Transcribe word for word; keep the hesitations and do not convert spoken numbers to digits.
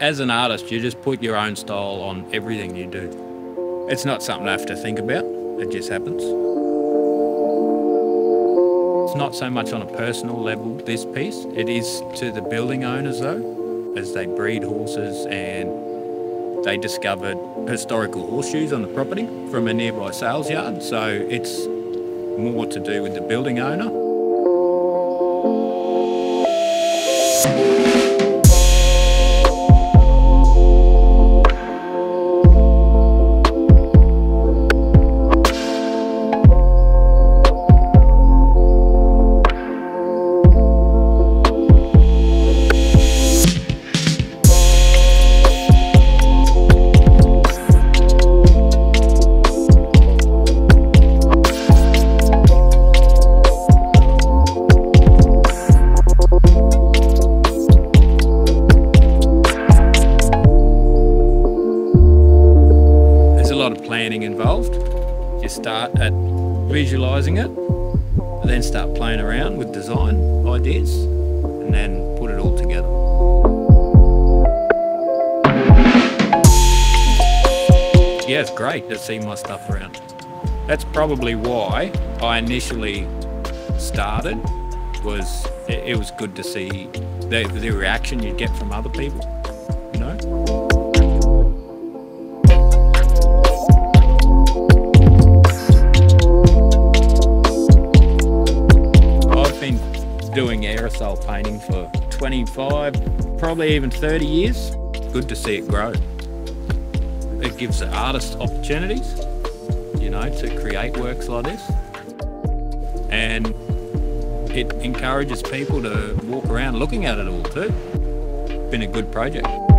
as an artist, you just put your own style on everything you do. It's not something I have to think about, it just happens. It's not so much on a personal level, this piece. It is to the building owners though, as they breed horses and they discovered historical horseshoes on the property from a nearby sales yard. So it's more to do with the building owner. Planning involved. You start at visualising it, and then start playing around with design ideas, and then put it all together. Yeah, it's great to see my stuff around. That's probably why I initially started, was it, it was good to see the, the reaction you get from other people, you know? Doing aerosol painting for twenty-five, probably even thirty years. Good to see it grow. It gives the artists opportunities, you know, to create works like this. And it encourages people to walk around looking at it all too. It's been a good project.